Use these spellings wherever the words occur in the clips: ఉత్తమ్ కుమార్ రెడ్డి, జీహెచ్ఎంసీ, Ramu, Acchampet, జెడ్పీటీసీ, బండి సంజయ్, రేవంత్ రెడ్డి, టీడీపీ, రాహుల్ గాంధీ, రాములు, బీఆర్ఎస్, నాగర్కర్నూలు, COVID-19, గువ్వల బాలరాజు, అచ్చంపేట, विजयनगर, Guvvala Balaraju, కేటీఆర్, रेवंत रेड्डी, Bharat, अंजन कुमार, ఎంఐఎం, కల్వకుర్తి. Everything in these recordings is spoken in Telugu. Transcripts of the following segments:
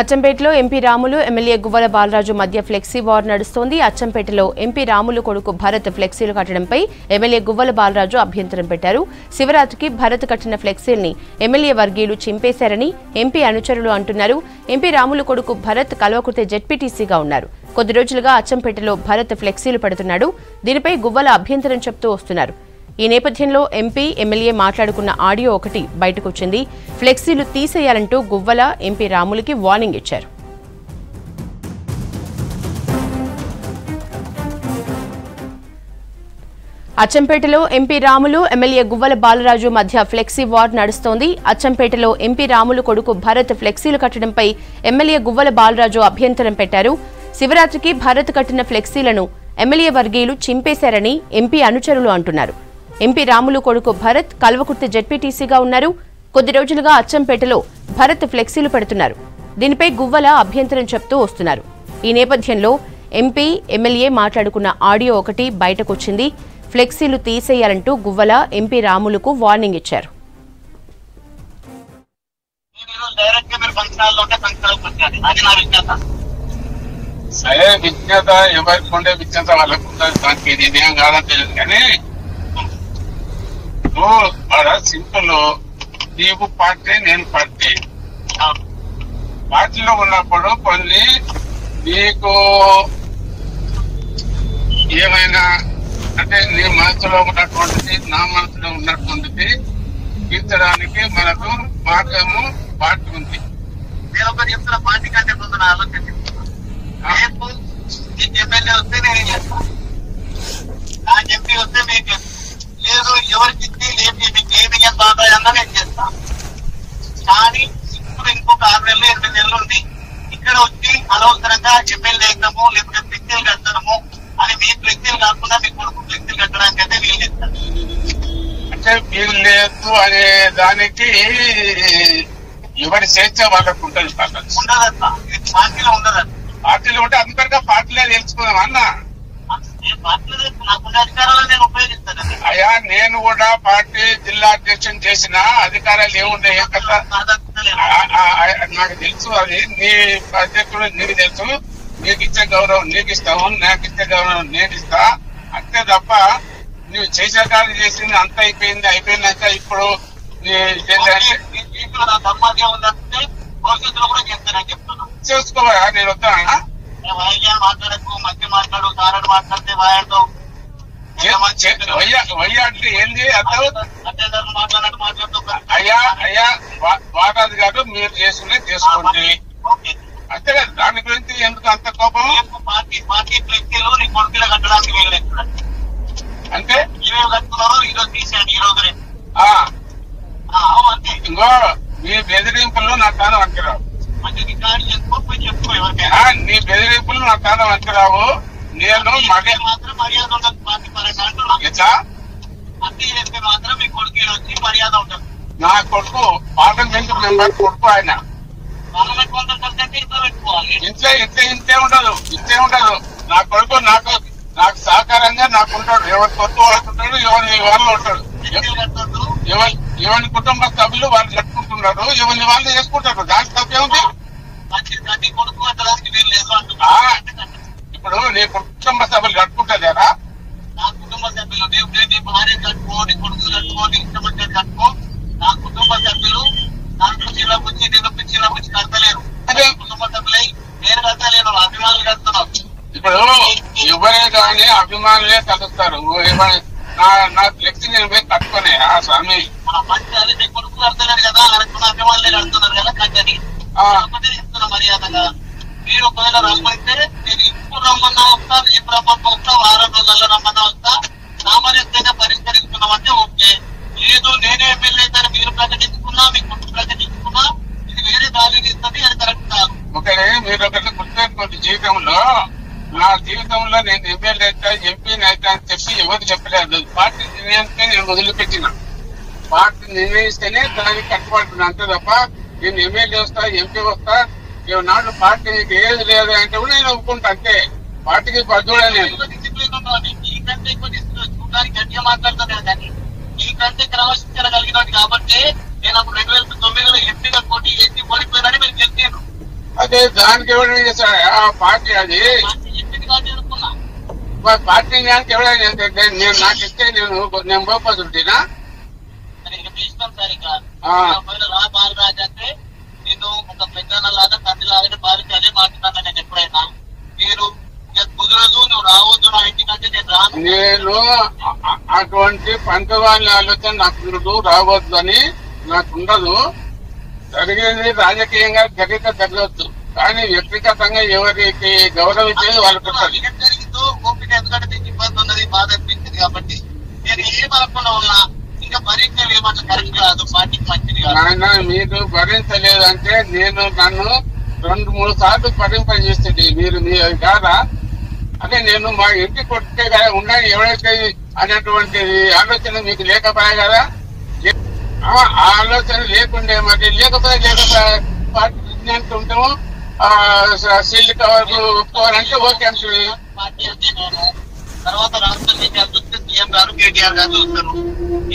అచ్చంపేటలో ఎంపీ రాములు ఎమ్మెల్యే గువ్వల బాలరాజు మధ్య ఫ్లెక్సీ వార్ నడుస్తోంది. అచ్చంపేటలో ఎంపీ రాములు కొడుకు భరత్ ఫ్లెక్సీలు కట్టడంపై ఎమ్మెల్యే గువ్వల బాలరాజు అభ్యంతరం పెట్టారు. శివరాత్రికి భరత్ కట్టిన ఫ్లెక్సీల్ని ఎమ్మెల్యే వర్గీయులు చింపేశారని ఎంపీ అనుచరులు అంటున్నారు. ఎంపీ రాములు కొడుకు భరత్ కల్వకుర్తి జెడ్పీటీసీగా ఉన్నారు. కొద్ది రోజులుగా అచ్చంపేటలో భరత్ ఫ్లెక్సీలు పెడుతున్నాడు. దీనిపై గువ్వల అభ్యంతరం చెప్తూ వస్తున్నారు. ఈ నేపథ్యంలో ఎంపీ ఎమ్మెల్యే మాట్లాడుకున్న ఆడియో ఒకటి బయటకు వచ్చింది. ఫ్లెక్సీలు తీసేయాలంటూ గువ్వల ఎంపీ రాములకి వార్నింగ్ ఇచ్చారు. అచ్చంపేటలో ఎంపీ రాములు ఎమ్మెల్యే గువ్వల బాలరాజు మధ్య ఫ్లెక్సీ వార్ నడుస్తోంది. అచ్చంపేటలో ఎంపీ రాములు కొడుకు భరత్ ఫ్లెక్సీలు కట్టడంపై ఎమ్మెల్యే గువ్వల బాలరాజు అభ్యంతరం పెట్టారు. శివరాత్రికి భరత్ కట్టిన ఫ్లెక్సీలను ఎమ్మెల్యే వర్గీయులు చింపేశారని ఎంపీ అనుచరులు అంటున్నారు. ఎంపీ రాములు కొడుకు భరత్ కల్వకుర్తి జెడ్పీటీసీగా ఉన్నారు. కొద్ది రోజులుగా అచ్చంపేటలో భరత్ ఫ్లెక్సీలు పెడుతున్నారు. దీనిపై గువ్వల అభ్యంతరం చెప్తూ వస్తున్నారు. ఈ నేపథ్యంలో ఎంపీ ఎమ్మెల్యే మాట్లాడుకున్న ఆడియో ఒకటి బయటకొచ్చింది. ఫ్లెక్సీలు తీసేయాలంటూ గువ్వల ఎంపీ రాములకు వార్నింగ్ ఇచ్చారు. बड़ा सिंपल नीव पार्टी नैन पार्टी पार्टी कोईना अटे नी मन ना मन उच्चा की मन को मार्ग पार्टी उतना पार्टी कटे मुझे आलोचना इंकोक 6 నెలలు 8 నెలలు ఇక్కడ వచ్చి అనవసరంగా ఎమ్మెల్యే ఎగ్జాము లేకపోతే ఫ్లెక్సీలు కట్టడము అని మీ ఫ్లెక్సీలు కాకుండా మీ కొడుకు ఫ్లెక్సీలు కట్టడానికి అయితే వీలు చేస్తారు అంటే వీలు లేదు అనే దానికి ఎవరి స్వేచ్ఛ వాళ్ళకు ఉంటుంది ఉండదట్లా ఇది పార్టీలో ఉండదు పార్టీలో ఉంటే అందరిగా పార్టీలే తెలుసుకుందాం అన్న అయ్యా నేను కూడా పార్టీ జిల్లా అధ్యక్షం చేసిన అధికారాలు ఏమున్నాయో కదా నాకు తెలుసు అది నీ అధ్యక్షుడు నీకు తెలుసు నీకు ఇచ్చే గౌరవం నీకు ఇస్తాము నాకు ఇచ్చే గౌరవం నేను ఇస్తా అంతే తప్ప నువ్వు చేసే కాలం చేసింది అంత అయిపోయింది అయిపోయినాక ఇప్పుడు చేసుకోవాలా నేను వస్తానా మాట్లాడకు మధ్య మాట్లాడు కారణం మాట్లాడితే వాయడతో వాటాది కాదు మీరు చేసుకునే చేసుకోండి అంతే కదా దాని గురించి ఎందుకు అంత కోపం పార్టీ పార్టీ ఫ్లెక్సీలు నీ కొడుకులు కట్టడానికి వీలలేదు అంటే ఈరోజు కట్టుకున్నారు ఈరోజు తీసేయండి ఈరోజు రేపు అంతే ఇంకో మీ బెదిరింపులు నా కాలం అంకరావు నీ బెదిరింపులు నా కాలం అంకరావు నేను మళ్ళీ నా కొడుకు పార్లమెంట్ మెంబర్ కొడుకు ఆయన ఇంట్లో ఇంతే ఉండదు నా కొడుకు నాకు సహకారంగా నాకు ఉంటాడు ఎవరి కొడుకు వాళ్ళకి ఉంటాడు ఎవరి వాళ్ళు ఉంటాడు ఎవరి కుటుంబ సభ్యులు వాళ్ళు కట్టుకుంటున్నారు ఎవరిని వాళ్ళు చేసుకుంటారు దాని తప్పేముంది ఇప్పుడు నీ కుటుంబ సభ్యులు కట్టుకుంటారా నా కుటుంబ సభ్యులు నీ భార్య కట్టుకో నీ కొడుకులు కట్టుకో నీ ఇష్టపడి కట్టుకో నా కుటుంబ సభ్యులు నాకు చిరపుచ్చి నిరూపించి కడతలేరు కుటుంబ సభ్యులై నేను కట్టలేను అభిమానులు కడుతున్నావు ఇప్పుడు ఎవరే కానీ అభిమానులే కలుస్తారు నా ఫ్లెక్సీ నేను పోయి కట్టుకునే ఆ స్వామి మంచి అదే నీ కొడుకు కడతలేరు కదా అనుకున్న అభిమానులే కడుతున్నారు కదా కట్టని చెప్తున్నా మర్యాదగా మీరు ఒకవేళ రమ్మంటే నేను ఇప్పుడు రమ్మన్నా వస్తా రేపు రమ్మన్నా వస్తా వారం రోజుల్లో రమ్మన్నా వస్తా సామాన్యంగా పరిష్కరించుకున్నామంటే ఓకే లేదు నేనే ఎమ్మెల్యే అయితే మీరు ప్రకటించుకున్నా మీ కుటుంబ ప్రకటించుకున్నా ఇది వేరే దారి ఇస్తుంది అది కరెక్ట్ కాదు ఓకే మీరు ఒకటి గుర్తుపెట్టుకోండి జీవితంలో నా జీవితంలో నేను ఎమ్మెల్యే అయితే ఎంపీని అయితే అని చెప్పి ఎవరు చెప్పలేదు పార్టీ నిర్ణయంతో నేను వదిలిపెట్టినా పార్టీ నిర్ణయిస్తేనే దానికి కట్టుబడుతున్నా అంతే తప్ప నేను ఎమ్మెల్యే వస్తా ఎంపీ వస్తా నాడు పార్టీకి ఏది లేదు అంటే కూడా నేను ఒప్పుకుంటా అంతే పార్టీకి బద్దుడే నేను నీకంటే క్రమశిక్షణ కాబట్టి నేను 2009లో ఎంపీగా పోటీ చేసి ఓడిపోయినా మీరు గెలిచాను అంటే దానికి ఎవరైనా చేశారు ఆ పార్టీ అది పార్టీ దానికి ఎవరైనా నేను నాకు ఇస్తే నేను పోపదు ఉంటేనా ఇష్టం సార్ ఇక బాలరాజు అంటే నేను ఒక పెద్దన లాగా తండ్రి లాగానే భావించి అదే మాట్లాడతాను నేను ఎప్పుడైనా మీరు కుదరదు నువ్వు రావద్దు నా ఇంటికంటే నేను రాను నేను అటువంటి పంచవాళ్ళ ఆలోచన నాకు కుదరదు రావద్దు అని నాకు ఉండదు జరిగేది రాజకీయంగా జరిగితే జరగవచ్చు కానీ వ్యక్తిగతంగా ఎవరికి గౌరవం ఇచ్చేది వాళ్ళకి ఓపిక ఎందుకంటే ఇబ్బంది ఉన్నది బాధ అనిపించింది కాబట్టి నేను ఏం అనుకున్నా ఉన్నా ఇంకా భరించలేదు ఏమంటే కరెక్ట్ కాదు పార్టీకి మంచిది కాదు మీరు భరించలేదు అంటే నేను నన్ను 2-3 సార్లు భరింపజేస్తుంది మీరు మీ కాదా అదే నేను మా ఇంటి కొట్టే ఉన్నా ఎవరైతే అనేటువంటి ఆలోచన మీకు లేకపోయా కదా ఆలోచన లేకుండే మరి లేకపోతే పార్టీ విజ్ఞానికి ఉంటాము సీల్ కవర్ ఒప్పుకోవాలంటే ఓకే అంటుంది తర్వాత రాష్ట్ర సీఎం గారు కేటీఆర్ గారు చూస్తారు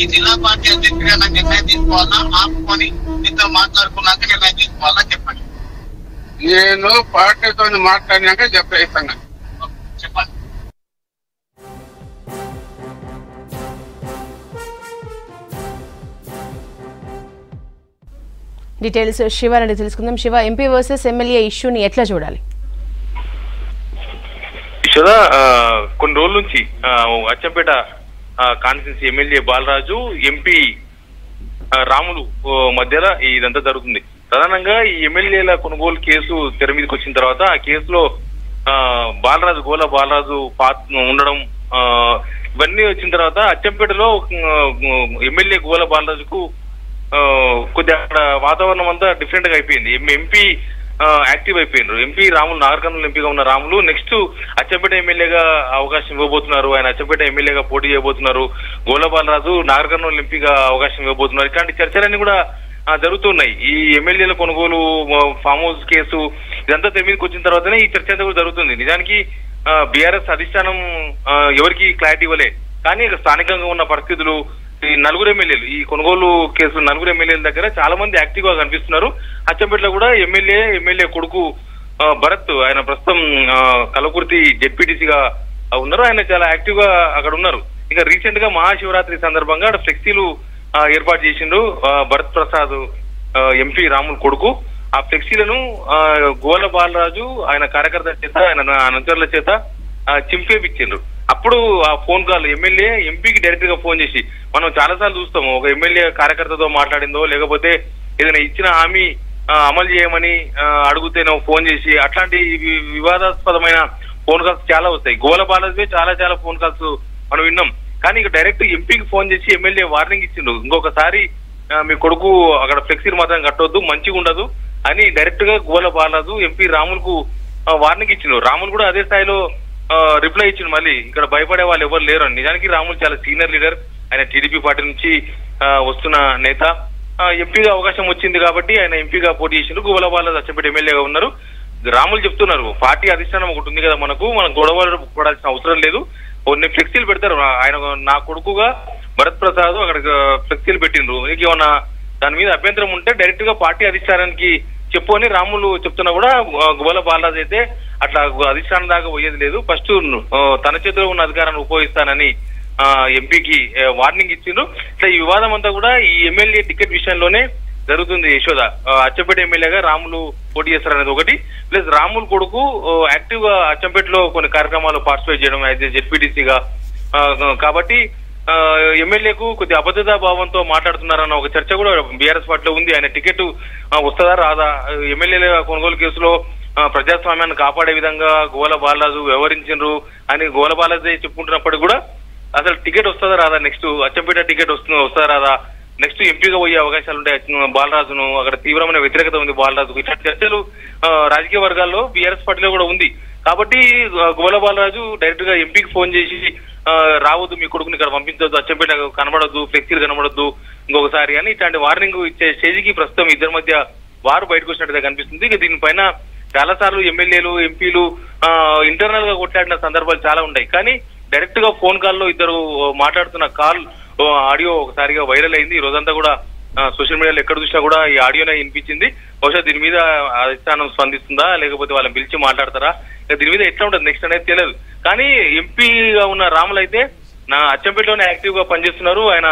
ఈ జిల్లా పార్టీ అధ్యక్షుడిగా నాకు నిర్ణయం తీసుకోవాలా ఆపుకొని మీతో మాట్లాడుకున్నాక నిర్ణయం తీసుకోవాలా చెప్పండి నేను పార్టీతో మాట్లాడినాక చెప్పేస్తాను చెప్పండి డీటెయిల్స్ శివ నుండి తెలుసుకుందాం. శివ, ఎంపీ వర్సెస్ ఎమ్మెల్యే ఇష్యూని ఎట్లా చూడాలి? కొన్ని రోజుల నుంచి అచ్చంపేట constituency MLA Balaraju MP రాములు మధ్యలో ఇదంతా జరుగుతుంది. ప్రధానంగా ఈ ఎమ్మెల్యేల కొనుగోలు కేసు తెర మీదకి వచ్చిన తర్వాత ఆ కేసులో బాలరాజు బాలరాజు పాత్ర ఉండడం ఇవన్నీ వచ్చిన తర్వాత అచ్చంపేటలో ఎమ్మెల్యే గోల బాలరాజుకు కొద్దిగా అక్కడ వాతావరణం అంతా డిఫరెంట్ గా అయిపోయింది. ఎంపీ యాక్టివ్ అయిపోయినారు. ఎంపీ రాములు, నాగర్కర్నూలు ఎంపీగా ఉన్న రాములు నెక్స్ట్ అచ్చంపేట ఎమ్మెల్యేగా అవకాశం ఇవ్వబోతున్నారు. ఆయన అచ్చంపేట ఎమ్మెల్యేగా పోటీ చేయబోతున్నారు. గోల బాలరాజు నాగర్కర్నూలు ఎంపీగా అవకాశం ఇవ్వబోతున్నారు. ఇలాంటి చర్చలన్నీ కూడా జరుగుతున్నాయి. ఈ ఎమ్మెల్యేల కొనుగోలు ఫామ్ హౌస్ కేసు ఇదంతా తెర మీదకి వచ్చిన తర్వాతనే ఈ చర్చ అంతా కూడా జరుగుతుంది. నిజానికి బీఆర్ఎస్ అధిష్టానం ఎవరికి క్లారిటీ ఇవ్వలే, కానీ స్థానికంగా ఉన్న పరిస్థితులు ఈ నలుగురు ఎమ్మెల్యేలు ఈ కొనుగోలు కేసులు నలుగురు ఎమ్మెల్యేల దగ్గర చాలా మంది యాక్టివ్ గా కనిపిస్తున్నారు. అచ్చంపేటలో కూడా ఎమ్మెల్యే కొడుకు భరత్, ఆయన ప్రస్తుతం కలకుర్తి జెడ్పీటీసీగా ఉన్నారు. ఆయన చాలా యాక్టివ్ గా అక్కడ ఉన్నారు. ఇంకా రీసెంట్ గా మహాశివరాత్రి సందర్భంగా అక్కడ ఫ్లెక్సీలు ఏర్పాటు చేసిండ్రు. భరత్ ప్రసాద్ ఎంపీ రాముల కొడుకు. ఆ ఫ్లెక్సీలను గోల బాలరాజు ఆయన కార్యకర్తల చేత, ఆయన అనుచరుల చేత చింపేపించిండ్రు. అప్పుడు ఆ ఫోన్ కాల్ ఎమ్మెల్యే ఎంపీకి డైరెక్ట్ గా ఫోన్ చేసి మనం చాలా సార్లు చూస్తాము, ఒక ఎమ్మెల్యే కార్యకర్తతో మాట్లాడిందో లేకపోతే ఏదైనా ఇచ్చిన హామీ అమలు చేయమని అడుగుతేనో ఫోన్ చేసి అట్లాంటి వివాదాస్పదమైన ఫోన్ కాల్స్ చాలా వస్తాయి. గోల బాలరాజువే చాలా ఫోన్ కాల్స్ మనం విన్నాం. కానీ ఇక డైరెక్ట్ ఎంపీకి ఫోన్ చేసి ఎమ్మెల్యే వార్నింగ్ ఇచ్చిండు, ఇంకొకసారి మీ కొడుకు అక్కడ ఫ్లెక్సీలు మాత్రం కట్టొద్దు, మంచిగా ఉండదు అని డైరెక్ట్ గా గోల బాలరాజు ఎంపీ రాములకు వార్నింగ్ ఇచ్చిండు. రాములు కూడా అదే స్థాయిలో రిప్లై ఇచ్చిండు. మళ్ళీ ఇక్కడ భయపడే వాళ్ళు ఎవరు లేరు అని. నిజానికి రాములు చాలా సీనియర్ లీడర్, ఆయన టీడీపీ పార్టీ నుంచి వస్తున్న నేత. ఎంపీగా అవకాశం వచ్చింది కాబట్టి ఆయన ఎంపీగా పోటీ చేసిండు. గూవల బాలరాజు అచ్చంపేట ఎమ్మెల్యేగా ఉన్నారు. రాములు చెప్తున్నారు పార్టీ అధిష్టానం ఒకటి ఉంది కదా, మనం గొడవలు పడాల్సిన అవసరం లేదు. కొన్ని ఫ్లెక్సీలు పెడతారు, ఆయన నా కొడుకుగా భరత్ ప్రసాద్ అక్కడ ఫ్లెక్సీలు పెట్టిండ్రు, ఏమన్నా దాని మీద అభ్యంతరం ఉంటే డైరెక్ట్ గా పార్టీ అధిష్టానానికి చెప్పు అని రాములు చెప్తున్నా కూడా గోల బాలరాజు అయితే అట్లా అధిష్టానం దాకా పోయేది లేదు, ఫస్ట్ తన చేతిలో ఉన్న అధికారాన్ని ఉపయోగిస్తానని ఎంపీకి వార్నింగ్ ఇచ్చిండ్రు. ఇట్లా ఈ వివాదం అంతా కూడా ఈ ఎమ్మెల్యే టికెట్ విషయంలోనే జరుగుతుంది. యశోద, అచ్చంపేట ఎమ్మెల్యేగా రాములు పోటీ చేస్తారనేది ఒకటి, ప్లస్ రాములు కొడుకు యాక్టివ్ గా అచ్చంపేటలో కొన్ని కార్యక్రమాలు పార్టిసిపేట్ చేయడం అయితే జెడ్పీటీసీగా కాబట్టి ఎమ్మెల్యేకు కొద్ది అభద్రతా భావంతో మాట్లాడుతున్నారన్న ఒక చర్చ కూడా బీఆర్ఎస్ పార్టీలో ఉంది. ఆయన టికెట్ వస్తుందా రాదా, ఎమ్మెల్యేల కొనుగోలు కేసులో ప్రజాస్వామ్యాన్ని కాపాడే విధంగా గోల బాలరాజు వ్యవహరించారు అని గోల బాలరాజు చెప్పుకుంటున్నప్పటికీ కూడా అసలు టికెట్ వస్తుందా రాదా, నెక్స్ట్ అచ్చంపేట టికెట్ వస్తుందా రాదా, నెక్స్ట్ ఎంపీగా పోయే అవకాశాలు ఉంటాయి బాలరాజును, అక్కడ తీవ్రమైన వ్యతిరేకత ఉంది బాలరాజుకు, ఇట్లాంటి చర్చలు రాజకీయ వర్గాల్లో బీఆర్ఎస్ పార్టీలో కూడా ఉంది. కాబట్టి గోల బాలరాజు డైరెక్ట్ గా ఎంపీకి ఫోన్ చేసి రావద్దు, మీ కొడుకుని ఇక్కడ పంపించొద్దు, అచ్చంపేట కనబడద్దు, ఫ్లెక్సీలు కనబడద్దు ఇంకొకసారి అని ఇట్లాంటి వార్నింగ్ ఇచ్చే స్టేజ్కి ప్రస్తుతం ఇద్దరి మధ్య వారు బయటకు వచ్చినట్టుగా కనిపిస్తుంది. ఇక దీనిపైన చాలా సార్లు ఎమ్మెల్యేలు ఎంపీలు ఇంటర్నల్ గా కొట్లాడిన సందర్భాలు చాలా ఉంటాయి. కానీ డైరెక్ట్ గా ఫోన్ కాల్లో ఇద్దరు మాట్లాడుతున్న కాల్ ఆడియో ఒకసారిగా వైరల్ అయింది. ఈ రోజంతా కూడా సోషల్ మీడియాలో ఎక్కడ చూసినా కూడా ఈ ఆడియోనే వినిపించింది. బహుశా దీని మీద అధిష్టానం స్పందిస్తుందా లేకపోతే వాళ్ళని పిలిచి మాట్లాడతారా దీని మీద ఎట్లా ఉంటుంది నెక్స్ట్ అనేది తెలియదు. కానీ ఎంపీగా ఉన్న రాములు అయితే నా అచ్చంపేటలోనే యాక్టివ్ గా పనిచేస్తున్నారు. ఆయన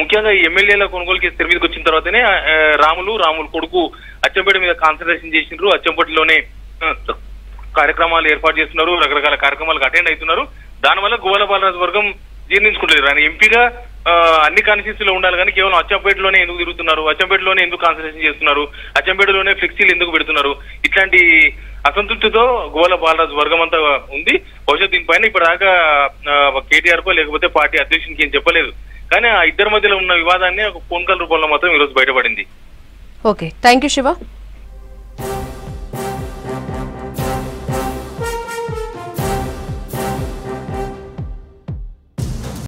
ముఖ్యంగా ఎమ్మెల్యేల కొనుగోలు కేసు తెర మీదకి వచ్చిన తర్వాతనే రాములు కొడుకు అచ్చంపేట మీద కాన్సన్ట్రేషన్ చేసినారు. అచ్చంపేటలోనే కార్యక్రమాలు ఏర్పాటు చేస్తున్నారు, రకరకాల కార్యక్రమాలకు అటెండ్ అవుతున్నారు. దానివల్ల గోవాల బాలరాజు వర్గం జీర్ణించుకోలేరు. ఆయన ఎంపీగా అన్ని కాన్స్టిట్యూన్సీలో ఉండాలి కానీ కేవలం అచ్చంపేటలోనే ఎందుకు తిరుగుతున్నారు, అచ్చంపేటలోనే ఎందుకు కాన్సన్ట్రేషన్ చేస్తున్నారు, అచ్చంపేటలోనే ఫ్లెక్సీలు ఎందుకు పెడుతున్నారు, ఇట్లాంటి అసంతృప్తితో గోవాల బాలరాజు వర్గం అంతా ఉంది. బహుశా దీనిపైన ఇప్పటిదాకా కేటీఆర్కో లేకపోతే పార్టీ అధ్యక్షునికి ఏం చెప్పలేదు. కానీ ఆ ఇద్దరి మధ్యలో ఉన్న వివాదాన్ని ఒక ఫోన్ కాల్ రూపంలో మాత్రం ఈరోజు బయటపడింది. Okay, thank you Shiva.